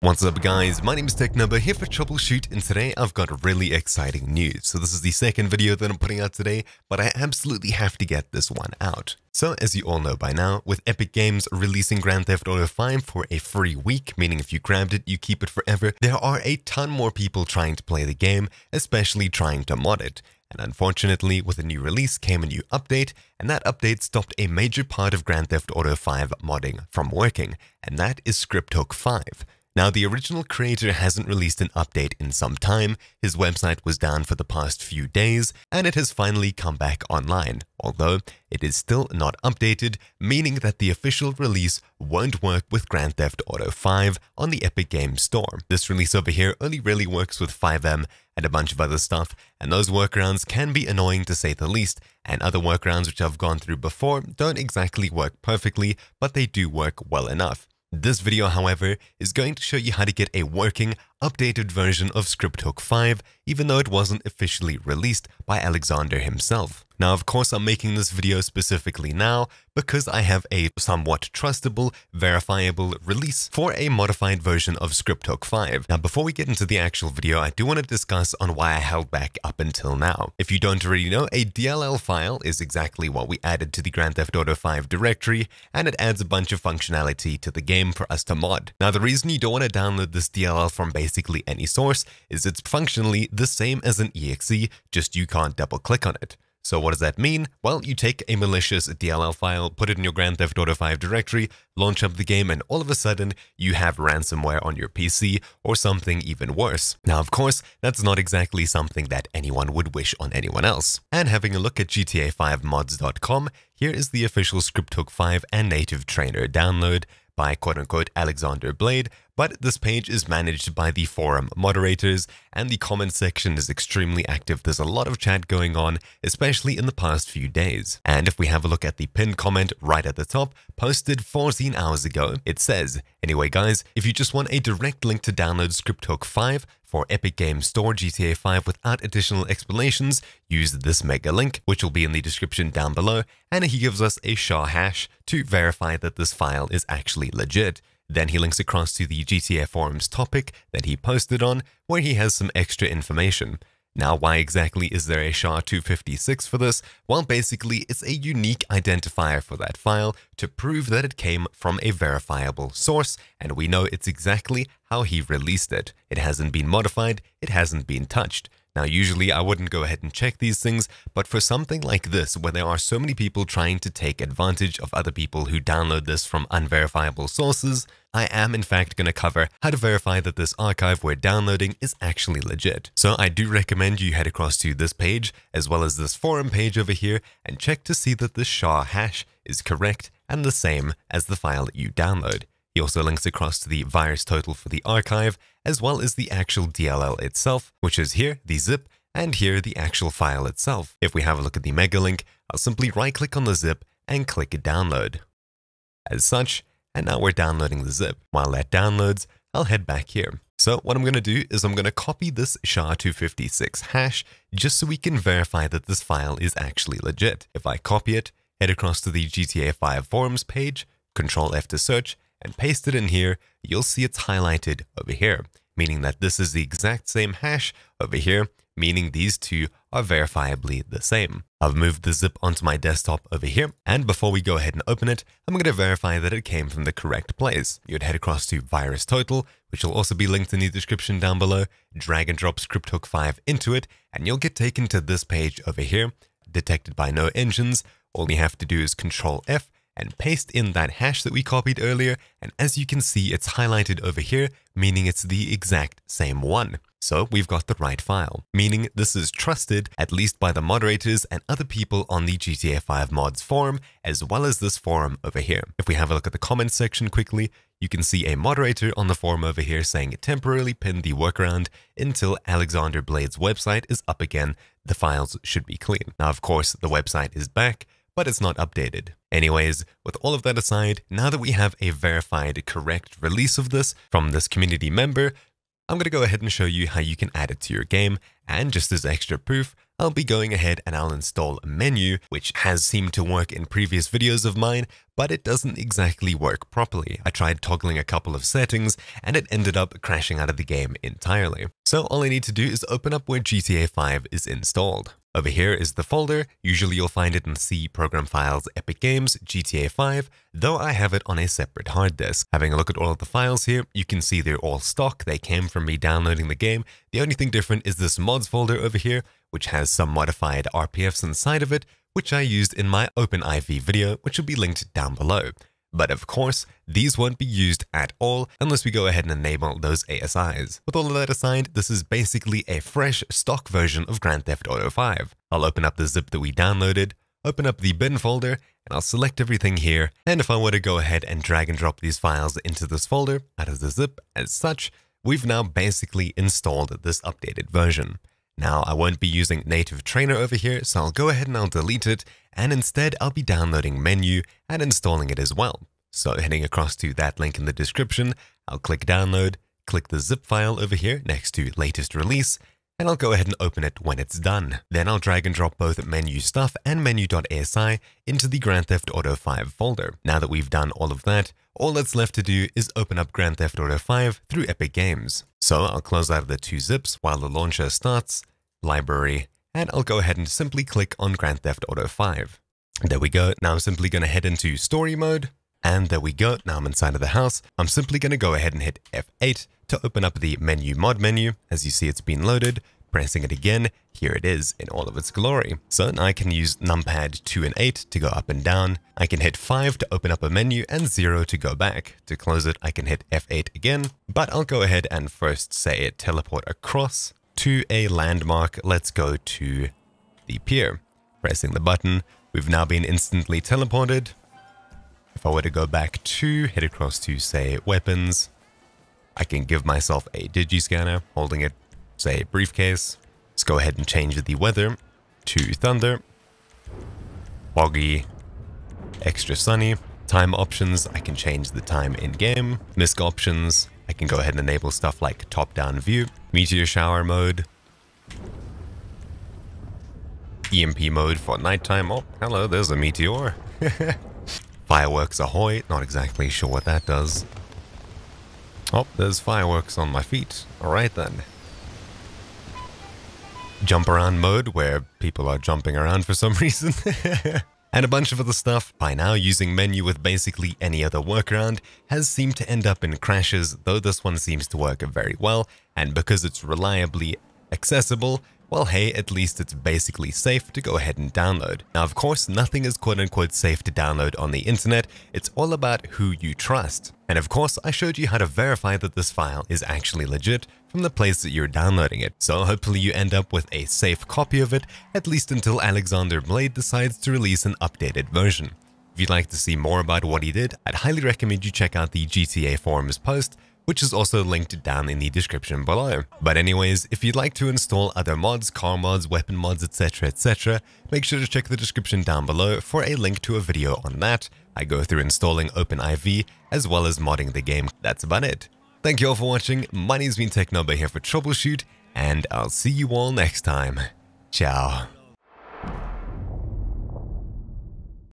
What's up guys, my name is TechNumber here for TroubleChute, and today I've got really exciting news. So this is the second video that I'm putting out today, but I absolutely have to get this one out. So as you all know by now, with Epic Games releasing Grand Theft Auto 5 for a free week, meaning if you grabbed it, you keep it forever, there are a ton more people trying to play the game, especially trying to mod it. And unfortunately, with a new release came a new update, and that update stopped a major part of Grand Theft Auto 5 modding from working, and that is Script Hook 5. Now, the original creator hasn't released an update in some time, his website was down for the past few days, and it has finally come back online, although it is still not updated, meaning that the official release won't work with Grand Theft Auto 5 on the Epic Games Store. This release over here only really works with 5M and a bunch of other stuff, and those workarounds can be annoying to say the least, and other workarounds which I've gone through before don't exactly work perfectly, but they do work well enough. This video, however, is going to show you how to get a working, updated version of Script Hook 5, even though it wasn't officially released by Alexander himself. Now, of course, I'm making this video specifically now because I have a somewhat trustable, verifiable release for a modified version of Script Hook 5. Now, before we get into the actual video, I do want to discuss on why I held back up until now. If you don't already know, a DLL file is exactly what we added to the Grand Theft Auto 5 directory, and it adds a bunch of functionality to the game for us to mod. Now, the reason you don't want to download this DLL from basically any source is it's functionally the same as an EXE, just you can't double-click on it. So what does that mean? Well, you take a malicious DLL file, put it in your Grand Theft Auto 5 directory, launch up the game, and all of a sudden you have ransomware on your PC or something even worse. Now, of course, that's not exactly something that anyone would wish on anyone else. And having a look at gta5mods.com, here is the official Script Hook 5 and native trainer download by quote-unquote Alexander Blade, but this page is managed by the forum moderators, and the comment section is extremely active. There's a lot of chat going on, especially in the past few days. And if we have a look at the pinned comment right at the top, posted 14 hours ago, it says, "Anyway guys, if you just want a direct link to download Script Hook 5 for Epic Games Store GTA 5 without additional explanations, use this Mega link, which will be in the description down below," and he gives us a SHA hash to verify that this file is actually legit. Then he links across to the GTA Forums topic that he posted on, where he has some extra information. Now, why exactly is there a SHA256 for this? Well, basically, it's a unique identifier for that file to prove that it came from a verifiable source, and we know it's exactly how he released it. It hasn't been modified, it hasn't been touched. Now, usually I wouldn't go ahead and check these things, but for something like this, where there are so many people trying to take advantage of other people who download this from unverifiable sources, I am in fact going to cover how to verify that this archive we're downloading is actually legit. So I do recommend you head across to this page, as well as this forum page over here, and check to see that the SHA hash is correct and the same as the file that you download. He also links across to the VirusTotal for the archive, as well as the actual DLL itself, which is here, the zip, and here, the actual file itself. If we have a look at the Mega link, I'll simply right-click on the zip and click download. As such, and now we're downloading the zip. While that downloads, I'll head back here. So what I'm going to do is I'm going to copy this SHA256 hash just so we can verify that this file is actually legit. If I copy it, head across to the GTA 5 forums page, Ctrl+F to search, and paste it in here, you'll see it's highlighted over here, meaning that this is the exact same hash over here, meaning these two are verifiably the same. I've moved the zip onto my desktop over here, and before we go ahead and open it, I'm going to verify that it came from the correct place. You'd head across to VirusTotal, which will also be linked in the description down below, drag and drop Script Hook 5 into it, and you'll get taken to this page over here, detected by no engines. All you have to do is Ctrl+F, and paste in that hash that we copied earlier, and as you can see, it's highlighted over here, meaning it's the exact same one. So we've got the right file, meaning this is trusted, at least by the moderators and other people on the GTA 5 mods forum, as well as this forum over here. If we have a look at the comments section quickly, you can see a moderator on the forum over here saying it temporarily pinned the workaround until Alexander Blade's website is up again. The files should be clean. Now, of course, the website is back, but it's not updated. Anyways, with all of that aside, now that we have a verified correct release of this from this community member, I'm going to go ahead and show you how you can add it to your game. And just as extra proof, I'll be going ahead and I'll install Menyoo, which has seemed to work in previous videos of mine, but it doesn't exactly work properly. I tried toggling a couple of settings and it ended up crashing out of the game entirely. So all I need to do is open up where GTA 5 is installed. Over here is the folder. Usually you'll find it in C, Program Files, Epic Games, GTA 5, though I have it on a separate hard disk. Having a look at all of the files here, you can see they're all stock. They came from me downloading the game. The only thing different is this mods folder over here, which has some modified RPFs inside of it, which I used in my OpenIV video, which will be linked down below. But of course, these won't be used at all unless we go ahead and enable those ASIs. With all of that aside, this is basically a fresh stock version of Grand Theft Auto 5. I'll open up the zip that we downloaded, open up the bin folder, and I'll select everything here. And if I were to go ahead and drag and drop these files into this folder, out of the zip as such, we've now basically installed this updated version. Now, I won't be using Native Trainer over here, so I'll go ahead and I'll delete it, and instead I'll be downloading Menyoo and installing it as well. So heading across to that link in the description, I'll click download, click the zip file over here next to latest release, and I'll go ahead and open it when it's done. Then I'll drag and drop both Menyoo stuff and Menyoo.asi into the Grand Theft Auto 5 folder. Now that we've done all of that, all that's left to do is open up Grand Theft Auto 5 through Epic Games. So I'll close out of the two zips while the launcher starts, library, and I'll go ahead and simply click on Grand Theft Auto 5. There we go. Now I'm simply going to head into story mode. And there we go. Now I'm inside of the house. I'm simply going to go ahead and hit F8 to open up the Menyoo mod menu. As you see, it's been loaded. Pressing it again, here it is in all of its glory. So now I can use numpad 2 and 8 to go up and down. I can hit 5 to open up a menu and 0 to go back. To close it, I can hit F8 again. But I'll go ahead and first say teleport across to a landmark. Let's go to the pier. Pressing the button, we've now been instantly teleported. If I were to go back to, head across to, say, weapons, I can give myself a digi-scanner, holding it, say, briefcase. Let's go ahead and change the weather to thunder, boggy, extra sunny. Time options, I can change the time in-game. Misc options, I can go ahead and enable stuff like top-down view, meteor shower mode, EMP mode for nighttime. Oh, hello, there's a meteor. Fireworks ahoy, not exactly sure what that does. Oh, there's fireworks on my feet. All right then. Jump around mode, where people are jumping around for some reason. And a bunch of other stuff. By now, using Menyoo with basically any other workaround has seemed to end up in crashes, though this one seems to work very well. And because it's reliably accessible, well, hey, at least it's basically safe to go ahead and download. Now, of course, nothing is quote-unquote safe to download on the internet. It's all about who you trust. And of course, I showed you how to verify that this file is actually legit from the place that you're downloading it. So hopefully you end up with a safe copy of it, at least until Alexander Blade decides to release an updated version. If you'd like to see more about what he did, I'd highly recommend you check out the GTA Forums post, which is also linked down in the description below. But anyways, if you'd like to install other mods, car mods, weapon mods, etc., make sure to check the description down below for a link to a video on that. I go through installing OpenIV as well as modding the game. That's about it. Thank you all for watching. My name's been TechNoba here for TroubleChute, and I'll see you all next time. Ciao.